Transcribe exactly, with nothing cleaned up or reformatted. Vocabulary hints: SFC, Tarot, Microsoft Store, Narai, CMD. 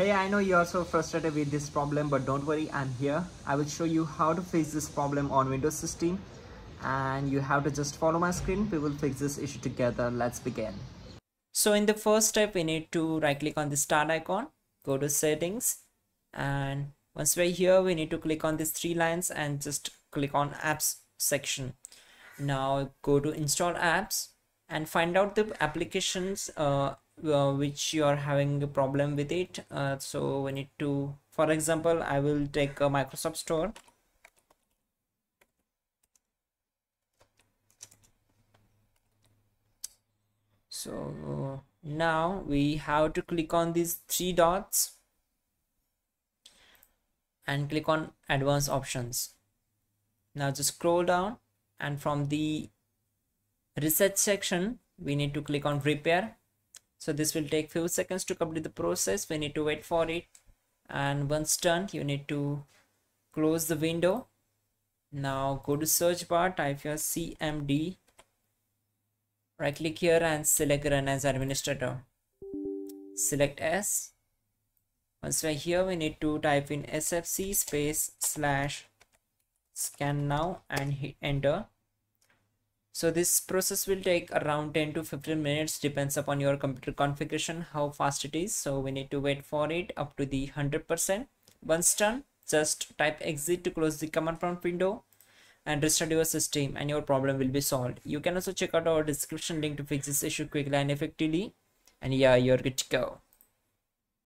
Hey, I know you are so frustrated with this problem, but don't worry, I'm here. I will show you how to fix this problem on Windows sixteen, and you have to just follow my screen. We will fix this issue together. Let's begin. So in the first step, we need to right click on the start icon, go to settings, and once we're here, we need to click on these three lines and just click on apps section. Now go to install apps and find out the applications uh, Uh, which you are having a problem with it. Uh, so we need to, for example, I will take a Microsoft Store. So uh, now we have to click on these three dots and click on advanced options. Now just scroll down, and from the reset section we need to click on repair. So this will take few seconds to complete the process. We need to wait for it. And once done, you need to close the window. Now go to search bar, type your C M D. Right click here and select Run as Administrator. Select S. Once we're here, we need to type in S F C space slash scan now and hit enter. So this process will take around ten to fifteen minutes, depends upon your computer configuration, how fast it is. So we need to wait for it up to the one hundred percent. Once done, just type exit to close the command prompt window and restart your system, and your problem will be solved. You can also check out our description link to fix this issue quickly and effectively. And yeah, you're good to go.